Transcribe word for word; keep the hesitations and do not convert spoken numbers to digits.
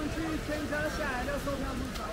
上去全车下来，那售票处找我。